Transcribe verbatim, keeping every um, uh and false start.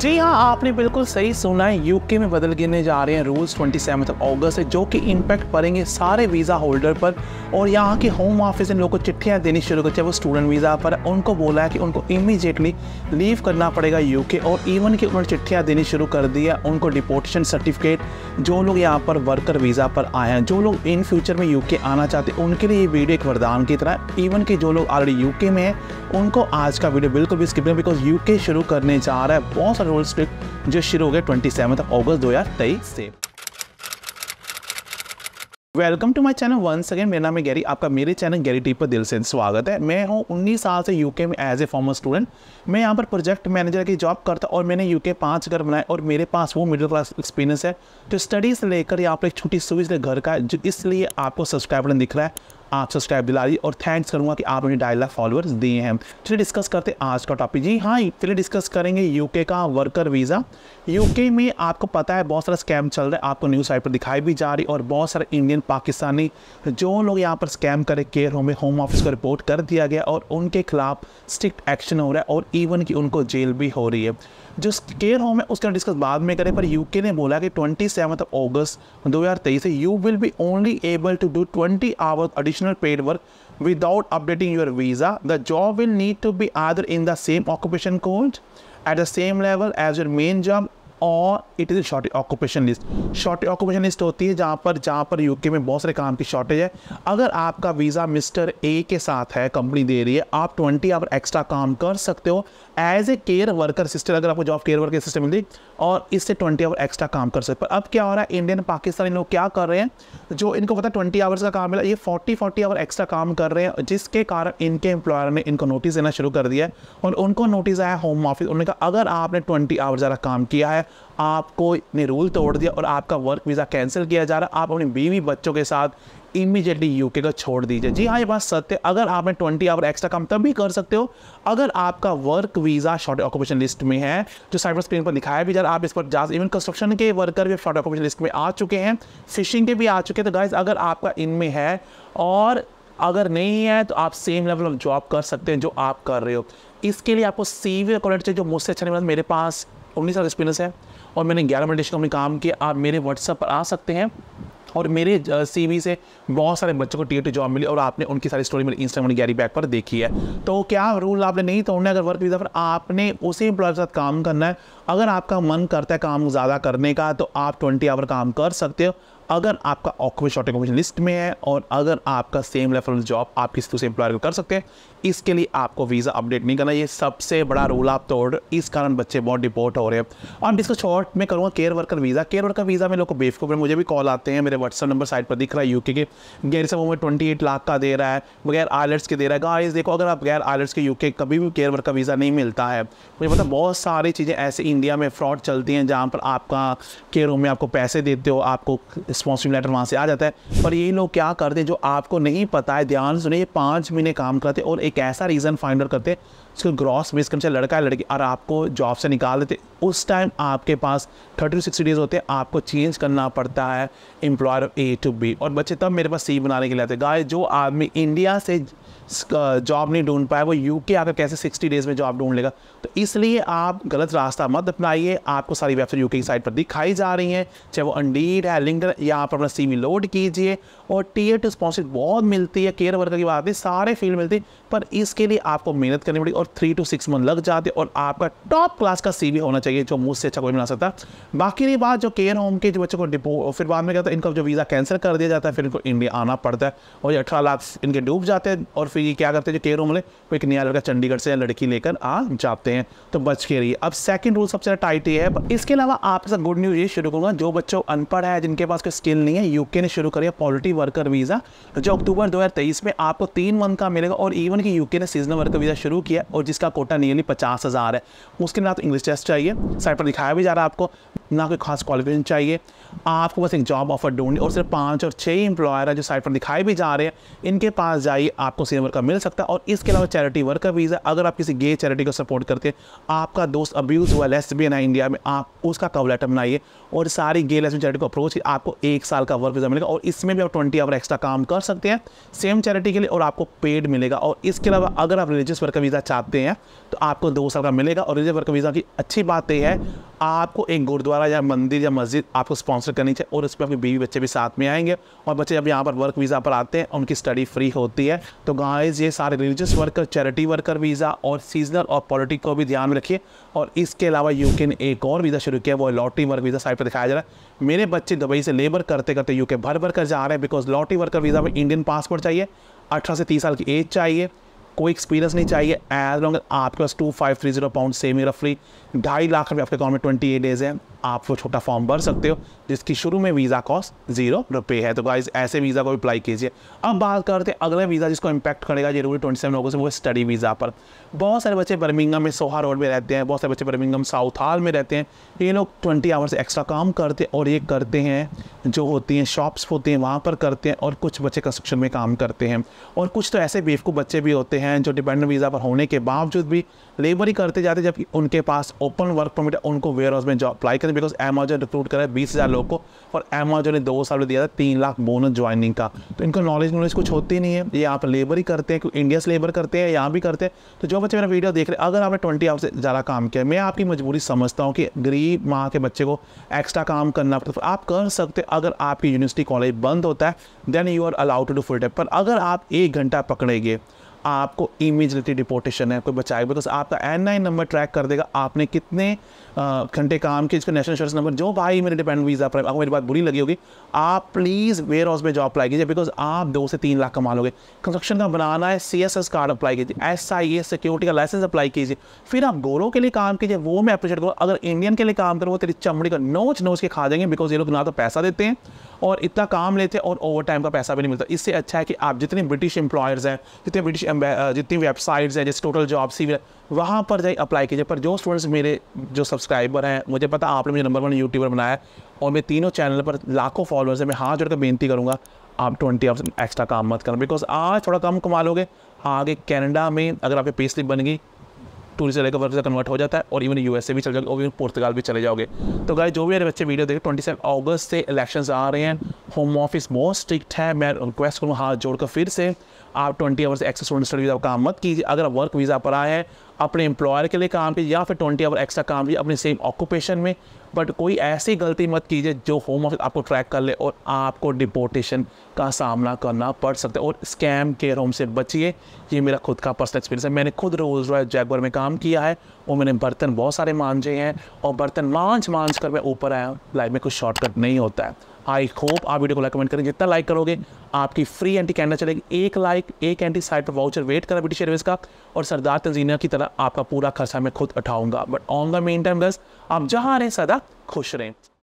जी हाँ, आपने बिल्कुल सही सुना है। यूके में बदल गिरने जा रहे हैं रूल्स सत्ताईस अगस्त से, जो कि इम्पैक्ट पड़ेंगे सारे वीज़ा होल्डर पर। और यहाँ के होम ऑफिस इन लोगों को चिट्ठियाँ देनी शुरू कर, चाहे वो स्टूडेंट वीज़ा पर, उनको बोला है कि उनको इमीडिएटली लीव करना पड़ेगा यूके। और इवन कि उन्होंने चिट्ठियाँ देनी शुरू कर दी है उनको डिपोर्टेशन सर्टिफिकेट, जो लोग यहाँ पर वर्कर वीज़ा पर आए हैं। जो लोग इन फ्यूचर में यूके आना चाहते हैं उनके लिए ये वीडियो एक वरदान की तरह। इवन कि जो लोग ऑलरेडी यूके में हैं उनको आज का वीडियो बिल्कुल भी स्किप नहीं, बिकॉज यूके शुरू करने जा रहा है बहुत सारे रूल स्ट्रिक्ट जो शुरू हो गए सत्ताईस अगस्त दो हज़ार तेईस से। Welcome to my channel once again. मेरा नाम है गैरी, आपका मेरे चैनल गैरी टीपे दिल से स्वागत है। मैं हूँ उन्नीस साल से यूके में एज ए फॉर्मर स्टूडेंट। मैं यहाँ पर प्रोजेक्ट मैनेजर की जॉब करता और मैंने यूके पाँच घर बनाए। और मेरे पास वो मिडिल क्लास एक्सपीरियंस है जो स्टडी से लेकर यहाँ पर एक छोटी सुविधा घर का है, जो इसलिए आपको सब्सक्राइब बटन दिख रहा है, आप सब्सक्राइब दिला दी। और थैंक्स करूँगा कि आप मुझे ढाई लाख फॉलोअर्स दिए हैं। चलिए डिस्कस करते हैं आज का टॉपिक। जी हाँ, चलिए डिस्कस करेंगे यूके का वर्कर वीज़ा। यूके में आपको पता है बहुत सारा स्कैम चल रहा है, आपको न्यूज़ साइट पर दिखाई भी जा रही। और बहुत सारे इंडियन पाकिस्तानी जो लोग यहाँ पर स्कैम करे केयर होम में, होम ऑफिस को रिपोर्ट कर दिया गया और उनके खिलाफ स्ट्रिक्ट एक्शन हो रहा है। और इवन कि उनको जेल भी हो रही है। जो केयर होम है उसका डिस्कस बाद में करें। पर यूके ने बोला कि ट्वेंटी सेवन्थ अगस्त दो हज़ार तेईस से you will be only able to do twenty hours additional paid work without updating your visa. The job will need to be either in the same occupation code at the same level as your main job और it is short occupation list. Short occupation list होती है जहाँ पर जहाँ पर UK में बहुत सारे काम की शॉर्टेज है। अगर आपका वीज़ा मिस्टर ए के साथ है, कंपनी दे रही है, आप ट्वेंटी आवर एक्स्ट्रा काम कर सकते हो as a care worker system. अगर आपको जॉब केयर वर्कर सिस्टम मिली और इससे ट्वेंटी आवर एक्स्ट्रा काम कर सकते हो। पर अब क्या हो रहा है, इंडियन पाकिस्तानी लोग क्या कर रहे हैं, जो इनको पता ट्वेंटी आवर्स का काम मिला, ये फोर्टी फोर्टी आवर एक्स्ट्रा काम कर रहे हैं, जिसके कारण इनके एम्प्लॉयर ने इनको नोटिस देना शुरू कर दिया है। और उनको नोटिस आया होम ऑफिस, उन्होंने कहा अगर आपने ट्वेंटी आवर ज़्यादा काम किया है आपको ने रूल तोड़ दिया और आपका वर्क वीज़ा कैंसिल किया जा रहा है। आप अपने बीवी बच्चों के साथ इमीडिएटली यूके को छोड़ दीजिए। जी हाँ, ये बात सत्य है। अगर आपने ट्वेंटी आवर एक्स्ट्रा काम तब भी कर सकते हो अगर आपका work visa short occupation list में है, जो साइबर स्क्रीन पर दिखाया भी जा रहा है। आप इस पर जा इवन कंस्ट्रक्शन के वर्कर भी शॉर्ट ऑक्यूपेशन लिस्ट में आ चुके हैं, फिशिंग के भी आ चुके हैं। तो गाइज अगर आपका इनमें है और अगर नहीं है तो आप सेम लेवल ऑफ जॉब कर सकते हैं जो आप कर रहे हो। इसके लिए आपको सीवी रिकॉर्ड चाहिए। जो मुझसे अच्छा नहीं बना, मेरे पास उन्नीस साल एक्सपीरियंस है और मैंने ग्यारह मल्टी कंपनी काम किया। आप मेरे व्हाट्सएप पर आ सकते हैं और मेरे सीवी से बहुत सारे बच्चों को टीयर टू जॉब मिली और आपने उनकी सारी स्टोरी मेरे इंस्टाग्राम गैरी बैक पर देखी है। तो क्या रूल आपने नहीं तोड़ना, अगर वर्क वीज़ा पर आपने उसी एम्प्लॉयर के साथ काम करना है। अगर आपका मन करता है काम ज़्यादा करने का तो आप ट्वेंटी आवर काम कर सकते हो अगर आपका ऑक्यूपेशन शॉर्ट ऑक्यूपेशन लिस्ट में है और अगर आपका सेम लेवल जॉब आप किसी दूसरे एम्प्लॉयर को कर सकते हैं। इसके लिए आपको वीज़ा अपडेट नहीं करना, ये सबसे बड़ा रूल आप तोड़। इस कारण बच्चे बहुत डिपोर्ट हो रहे हैं। और इसको शॉर्ट में करूँगा care worker visa. Care worker visa में लोग को बेवकूफ़, मुझे भी कॉल आते हैं, मेरे व्हाट्सअप नंबर साइट पर दिख रहा है यूके के, गैर से वो ट्वेंटी एट लाख का दे रहा है बगैर आयलट्स के दे रहा है। गाइस देखो, अगर आप गैर आयलट्स के यूके कभी भी केयर वर्कर वीज़ा नहीं मिलता है। मुझे पता बहुत सारी चीज़ें ऐसे इंडिया में फ्रॉड चलती हैं जहाँ पर आपका केयर होम में आपको पैसे देते हो, आपको स्पॉन्सरिंग लेटर वहाँ से आ जाता है। पर ये लोग क्या करते हैं, जो आपको नहीं पता है, ध्यान सुनिए, ये पाँच महीने काम करते और एक ऐसा रीज़न फाइंड आउट करते उसको ग्रॉस बेस कम से लड़का है लड़की, और आपको जॉब से निकाल देते। उस टाइम आपके पास थर्टी टू सिक्सटी डेज होते हैं, आपको चेंज करना पड़ता है एम्प्लॉयर ए टू बी। और बच्चे तब मेरे पास सी बनाने के लिए आते। गाइस जो आदमी इंडिया से जॉब नहीं ढूंढ पाया वो यूके आकर कैसे सिक्सटी डेज़ में जॉब ढूंढ लेगा। तो इसलिए आप गलत रास्ता मत अपनाइए। आपको सारी वेबसाइट यूके की साइट पर दिखाई जा रही हैं, चाहे वो इंडीड है, लिंक्डइन, या आप अपना सीवी लोड कीजिए। और टीयर टू स्पॉन्सर बहुत मिलती है, केयर वर्कर की बात है, सारे फील्ड मिलती है। पर इसके लिए आपको मेहनत करनी पड़ेगी और थ्री टू सिक्स मंथ लग जाते। और आपका टॉप क्लास का सीवी होना चाहिए, जो मुझसे अच्छा कोई बना सकता। बाकी ये बात जो केयर होम के जो बच्चों को डिपो फिर बाद में कहता है, इनका जो वीज़ा कैंसिल कर दिया जाता है, फिर इनको इंडिया आना पड़ता है और अठारह लाख इनके डूब जाते हैं। और फिर ये क्या करते हैं, जो केयर होम वाले वो एक नया लड़का चंडीगढ़ से लड़की लेकर आ जाते हैं। तो बच के रहिए। अब सेकंड रूल सबसे ज़्यादा टाइट ये है। इसके अलावा आपके साथ गुड न्यूज़ ये शुरू करूँगा, जो बच्चों अनपढ़ है, जिनके पास कोई स्किल नहीं है, यूके ने शुरू करी है पॉलिटी वर्कर वीज़ा, जो अक्टूबर दो हज़ार तेईस में आपको तीन मंथ का मिलेगा। और इवन कि यूके ने सीजनल वर्कर वीज़ा शुरू किया और जिसका कोटा नियरली पचास हज़ार है, उसके लिए तो इंग्लिश टेस्ट चाहिए, साइड पर दिखाया भी जा रहा है आपको। ना कोई खास क्वालिफिकेशन चाहिए, आपको बस एक जॉब ऑफर ढूंढनी, और सिर्फ पाँच और छः एम्प्लॉयर है जो साइट पर दिखाई भी जा रहे हैं, इनके पास जाइए, आपको सीनियर वर्कर मिल सकता है। और इसके अलावा चैरिटी वर्कर वीज़ा, अगर आप किसी गे चैरिटी को सपोर्ट करते हैं, आपका दोस्त अब्यूज़ हुआ, लेस्बियन है इंडिया में, आप उसका कवर लेटर बनाइए और सारी गे लेस्बियन चैरिटी को अप्रोच, आपको एक साल का वर्क वीज़ा मिलेगा और इसमें भी आप ट्वेंटी आवर एक्स्ट्रा काम कर सकते हैं सेम चैरिटी के लिए और आपको पेड मिलेगा। और इसके अलावा अगर आप रिलीजियस वर्कर वीज़ा चाहते हैं तो आपको दो साल का मिलेगा। और रिलीजियस वर्कर वीज़ा की अच्छी बात यह है आपको एक गुरुद्वारा या मंदिर या मस्जिद आपको स्पॉन्सर करनी चाहिए और उसमें आपके बीवी बच्चे भी साथ में आएंगे, और बच्चे जब यहाँ पर वर्क वीज़ा पर आते हैं उनकी स्टडी फ्री होती है। तो गाइस ये सारे religious worker, charity worker visa और सीजनल और पॉलिटिक को भी ध्यान में रखिए। और इसके अलावा यूके ने एक और वीज़ा शुरू किया, वो लॉटरी वर्क वीज़ा, साइड पर दिखाया जा रहा है। मेरे बच्चे दुबई से लेबर करते करते यूके भर भर कर जा रहे हैं, बिकॉज लॉटरी वर्कर वीज़ा में इंडियन पासपोर्ट चाहिए, अठारह से तीस साल की एज चाहिए, कोई एक्सपीरियंस नहीं चाहिए, एज लॉन्ग आपके पास two five three zero pound semi रफली ढाई लाख रुपये आपके अकाउंट में ट्वेंटी एट डेज है, आप वो छोटा फॉर्म भर सकते हो जिसकी शुरू में वीज़ा कॉस्ट जीरो रुपये है। तो गाइस ऐसे वीज़ा को अप्लाई कीजिए। अब बात करते हैं अगला वीज़ा जिसको इम्पैक्ट करेगा जरूरी ट्वेंटी सेवन लोगों से, वो स्टडी वीज़ा पर। बहुत सारे बच्चे बर्मिंगम में सोहा रोड में रहते हैं, बहुत सारे बच्चे बर्मिंगम साउथ हॉल में रहते हैं, ये लोग ट्वेंटी आवर्स एक्स्ट्रा काम करते हैं और ये करते हैं जो होती हैं शॉप्स होती हैं वहाँ पर करते हैं, और कुछ बच्चे कंस्ट्रक्शन में काम करते हैं, और कुछ तो ऐसे बेवकूफ़ बच्चे भी होते हैं जो डिपेंडेंट वीज़ा पर होने के बावजूद भी लेबर ही करते जाते, जबकि उनके पास ओपन वर्क परमिट है, उनको वेयर हाउस में जॉब अप्लाई करते, बिकॉज अमेजन रिक्रूट करा है बीस हज़ार लोग को और अमेजन ने दो साल में दिया था तीन लाख बोनस ज्वाइनिंग का। तो इनको नॉलेज नॉलेज कुछ होती नहीं है, ये यहाँ पर लेबर ही करते हैं, क्योंकि इंडिया से लेबर करते हैं, यहाँ भी करते हैं। तो जो बच्चे मेरा वीडियो देख रहे हैं, अगर आपने ट्वेंटी आवर से ज़्यादा काम किया, मैं आपकी मजबूरी समझता हूँ कि गरीब माँ के बच्चे को एक्स्ट्रा काम करना पड़ता है, तो आप कर सकते। अगर आपकी यूनिवर्सिटी कॉलेज बंद होता है then you are allowed to do full time, पर अगर आप एक घंटा पकड़ेंगे आपको इमीडिएटली डिपोर्टेशन है, कोई बचाएगा, बिकॉज आपका एन नाइन नंबर ट्रैक कर देगा आपने कितने घंटे काम किए, इसका नेशनल इंश्योरेंस नंबर। जो भाई मेरे डिपेंडेंट वीज़ा पर, आपको मेरी बात बुरी लगी होगी, आप प्लीज़ वेयर हाउस में जॉब अप्लाई कीजिए, बिकॉज आप दो से तीन लाख कमा लोगे। कंस्ट्रक्शन का बनाना है, C S S card apply कीजिए, एस आई एस सिक्योरिटी का लाइसेंस अप्लाई कीजिए, फिर आप गोरों के लिए काम कीजिए, वो मैं अप्रिशिएट करूँ। अगर इंडियन के लिए काम करो वो तेरी चमड़ी का नोच नोच के खा देंगे, बिकॉज ये लोग ना तो पैसा देते हैं और इतना काम लेते हैं और ओवर टाइम का पैसा भी नहीं मिलता। इससे अच्छा है कि आप जितने ब्रिटिश एम्प्लॉयर्स हैं, जितने ब्रिटिश जितनी वेबसाइट्स हैं जैसे टोटल जॉब सी वहाँ पर जाइए अप्लाई कीजिए। पर जो स्टूडेंट्स मेरे जो सब्सक्राइबर हैं, मुझे पता आपने मुझे नंबर वन यूट्यूबर बनाया और मेरे तीनों चैनल पर लाखों फॉलोअर्स हैं, मैं हाथ जोड़कर बेनती करूँगा आप ट्वेंटी आवर्स एक्स्ट्रा काम मत करना, बिकॉज आज थोड़ा कम कमा लोगे, आगे कैनेडा में अगर आपकी पे स्लिप बन गई टूरिस्ट लेकर वर्क से कन्वर्ट हो जाता है और इवन यूएसए भी चले जाओगे और इवन पोर्तुगाल भी चले जाओगे। तो गाइस जो भी मेरे बच्चे वीडियो देखें, ट्वेंटी सेवन अगस्त से इलेक्शंस आ रहे हैं, होम ऑफिस बहुत स्ट्रिक्ट है, मैं रिक्वेस्ट करूँ हाथ जोड़कर फिर से आप twenty hours extra student study visa काम मत कीजिए। अगर आप वर्क वीज़ा पर आए हैं अपने एम्प्लॉयर के लिए काम कीजिए या फिर ट्वेंटी आवर एक्स्ट्रा काम कीजिए अपने सेम ऑक्यूपेशन में, बट कोई ऐसी गलती मत कीजिए जो होम ऑफिस आपको ट्रैक कर ले और आपको डिपोर्टेशन का सामना करना पड़ सकता है। और स्कैम केयर होम से बचिए, ये मेरा खुद का पर्सनल एक्सपीरियंस है। मैंने खुद रोल्स रॉयस जैगुआर में काम किया है और मैंने बर्तन बहुत सारे मांझे हैं और बर्तन मांझ मांझ कर मैं ऊपर आया हूँ। लाइफ में कुछ शॉर्टकट नहीं होता है। आई होप आप वीडियो को लाइक कमेंट करें, जितना लाइक करोगे आपकी फ्री एंटी कैनेडा चलेगी, एक लाइक एक एंटी साइट पर वाउचर वेट करा ब्रिटिश एयरवेज का, और सरदार तंजीना की तरह आपका पूरा खर्चा मैं खुद उठाऊंगा। But on the main time बस आप जहाँ रहें सदा खुश रहें।